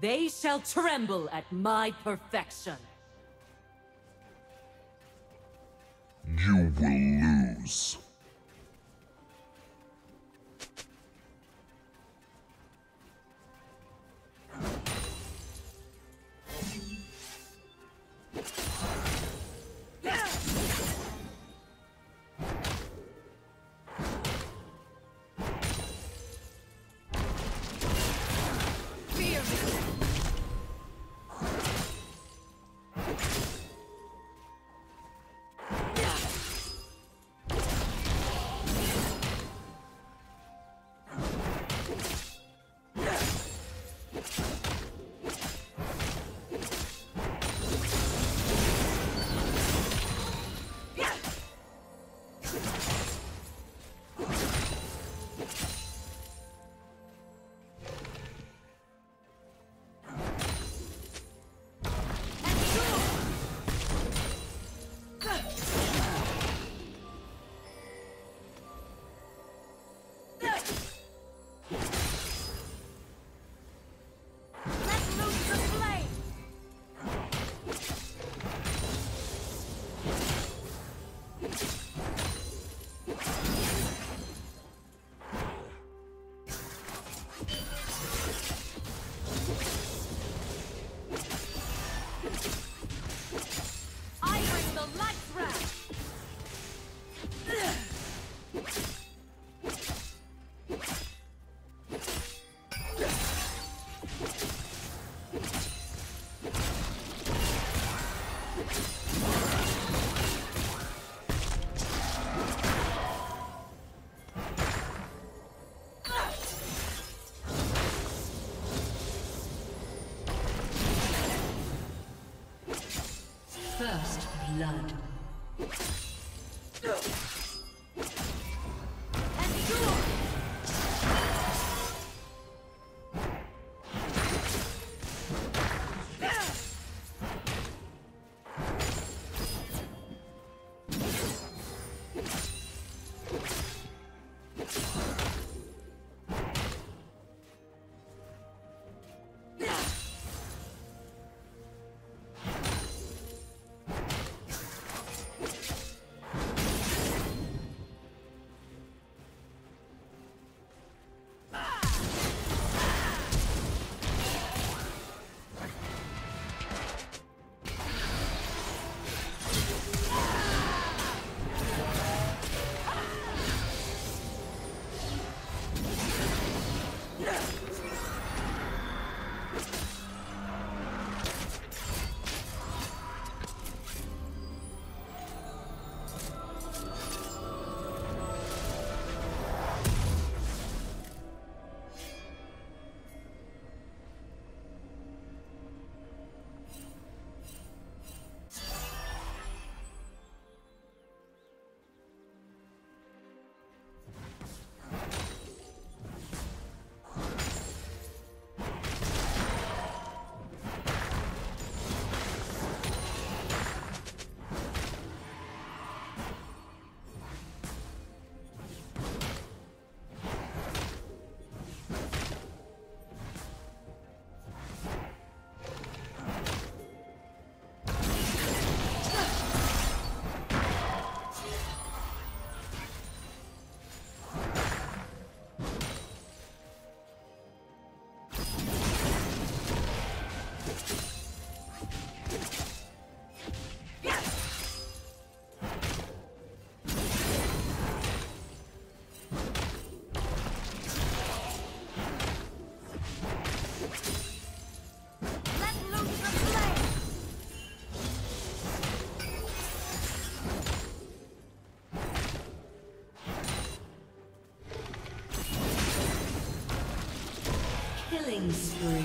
They shall tremble at my perfection. You will lose. First blood. Killing spree.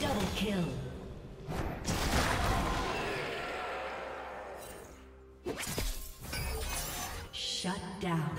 Double kill. Shut down.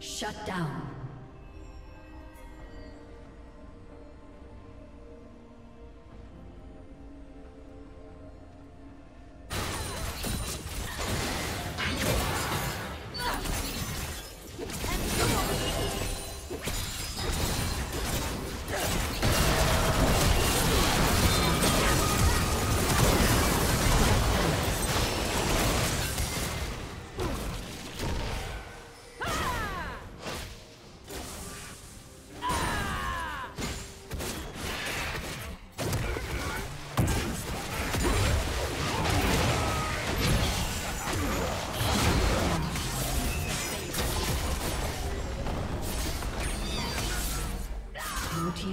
Shut down. Team's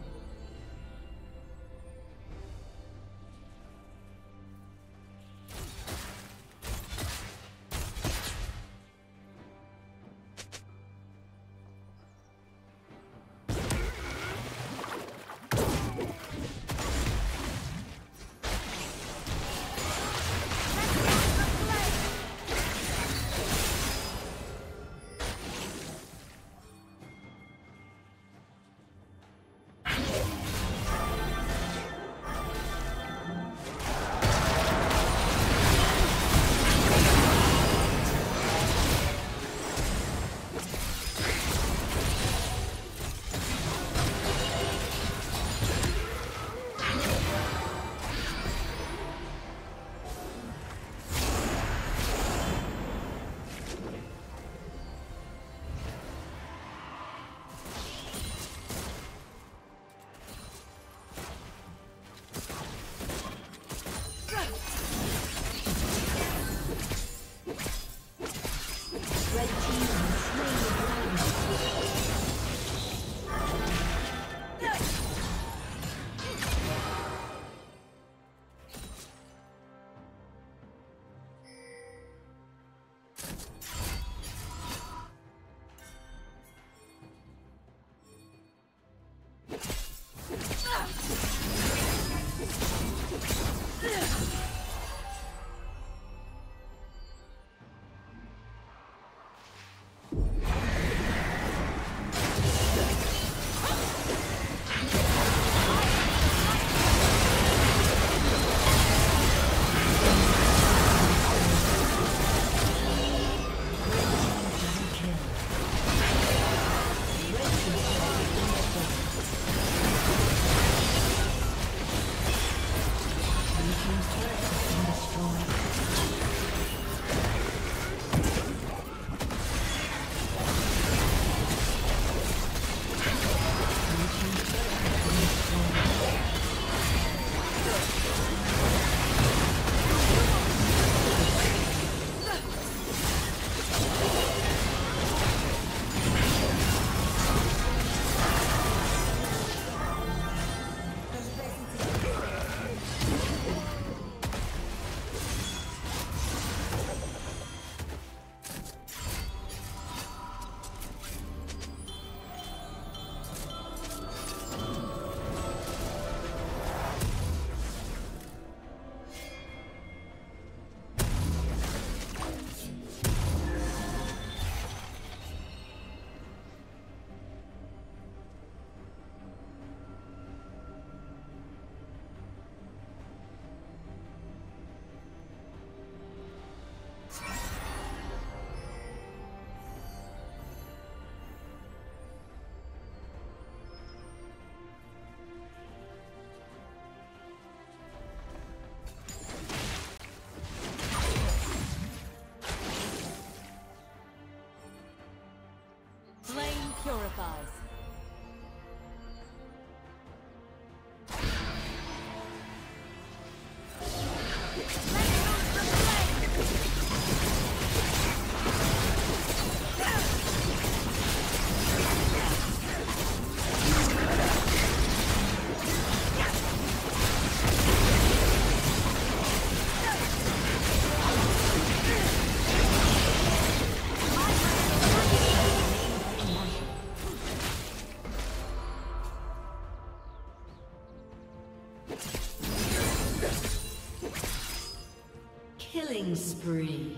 Killing spree.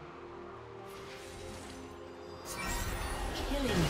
Killing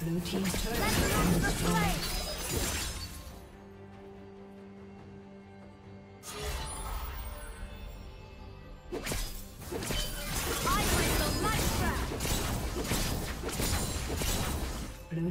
Blue team's turret has been destroyed. Blue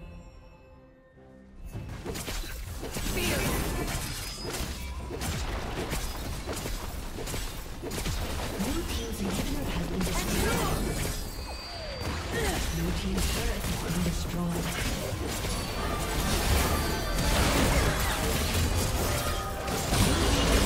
team's turret has been destroyed.